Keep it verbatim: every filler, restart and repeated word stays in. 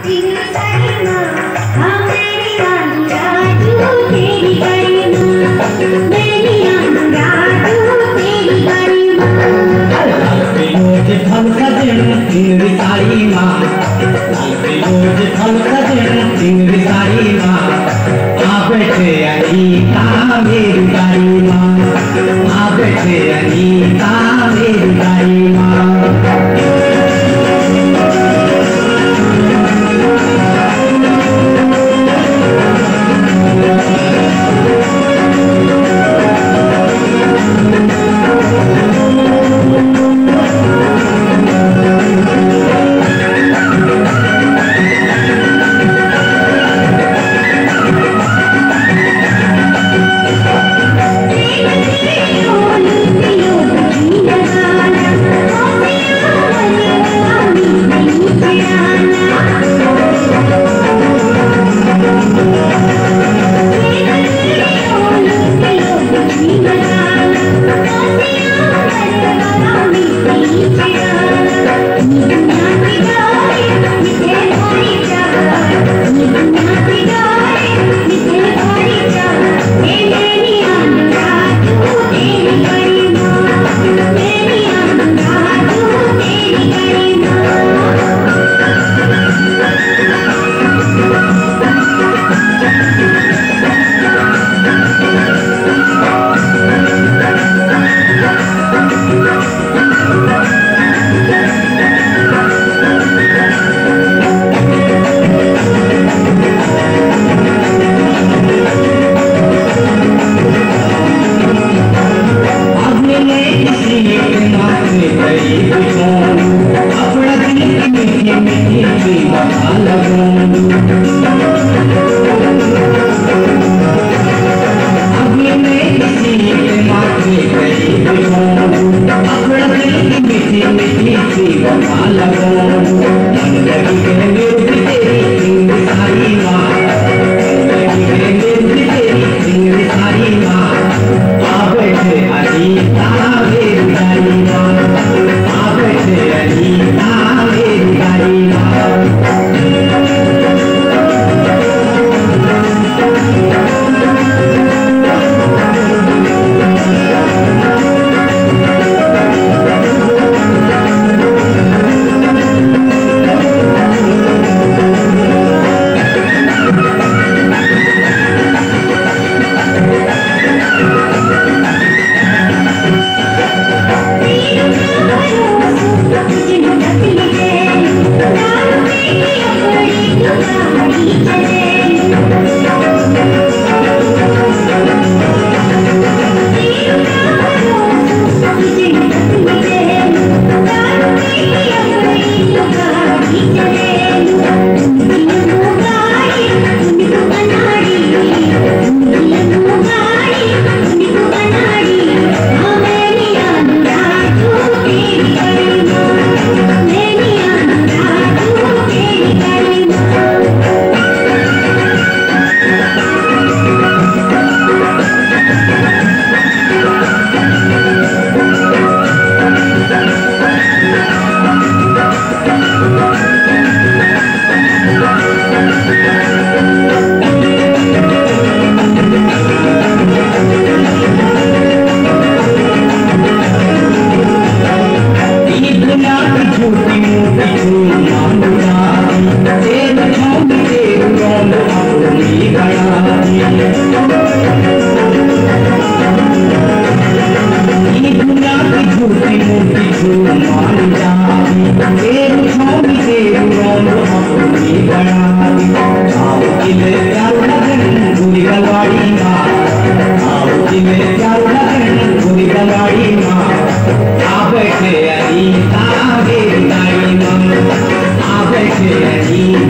I